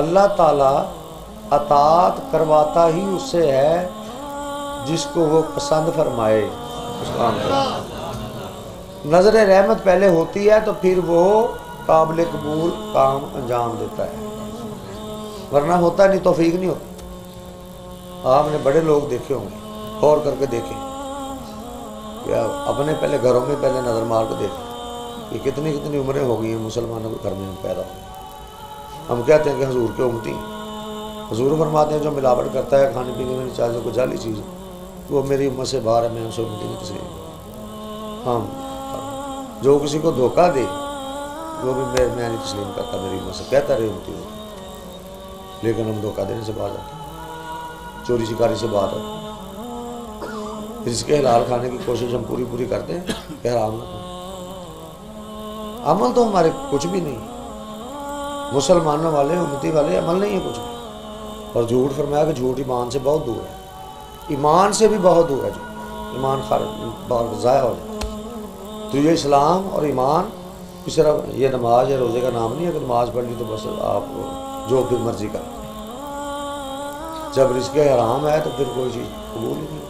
अल्लाह ताला अतात करवाता ही उससे है जिसको वो पसंद फरमाए। नजर रहमत पहले होती है तो फिर वो काबिल कबूल काम अंजाम देता है, वरना होता नहीं, तौफीक नहीं होती। आपने बड़े लोग देखे होंगे, गौर करके देखें, अपने पहले घरों में पहले नज़र मार के देखें कि कितनी कितनी उम्रें हो गई हैं मुसलमानों के घर में पैदा हो। हम कहते हैं कि हजूर के उम्मती, हजूर फरमाते हैं जो मिलावट करता है खाने पीने में चाहे कोई जाली चीज़ वो मेरी उम्र से बाहर है, मैं उसे उम्मती नहीं तस्लीम। हम जो किसी को धोखा दे वो भी मैं नहीं तस्लीम करता, मेरी उम्र से कहता रहे उम्मती हो, लेकिन हम धोखा देने से बाहर आते, चोरी शिकारी से बाहर आते, जिसके हलाल खाने की कोशिश हम पूरी पूरी करते हैं कि हराम ना खाएं। अमल तो हमारे कुछ भी नहीं, मुसलमानों वाले उम्मती वाले अमल नहीं है कुछ भी। और झूठ फरमाया कि झूठ ईमान से बहुत दूर है, ईमान से भी बहुत दूर है झूठ, ईमान खारिज ज़ाया हो जाए। तो ये इस्लाम और ईमान सिर्फ ये नमाज या रोज़े का नाम नहीं है कि नमाज पढ़ ली तो बस आप जो फिर मर्जी करें। जब रिज़्क़ हराम है तो फिर कोई चीज़ कबूल नहीं है।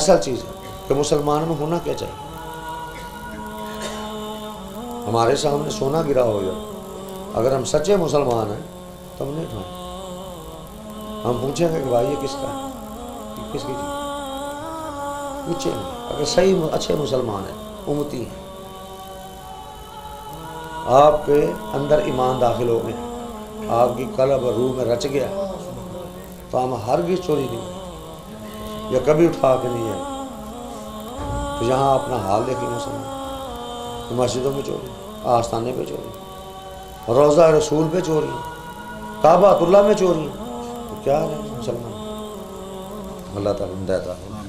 असल चीज़ है कि मुसलमान में होना क्या चाहिए। हमारे सामने सोना गिरा हो जाए, अगर हम सच्चे मुसलमान हैं तो हम नहीं उठाएंगे। हम पूछेंगे कि भाई ये किसका है, ये किसकी चीज़ पूछेंगे। अगर सही अच्छे मुसलमान हैं, उम्मती हैं, आपके अंदर ईमान दाखिल हो गया, आपकी कलब और रूह में रच गया, तो हम हरगिज़ चोरी नहीं करेंगे या कभी उठा के नहीं आए। तो यहाँ अपना हाल देख लें मुसलमान, तो मस्जिदों में चोरी, आस्थाने पे चोरी, रोज़ा रसूल पे चोरी, काबातुल्लाह में चोरी, तो क्या है मुसलमान। अल्लाह ताला हिदायत दे।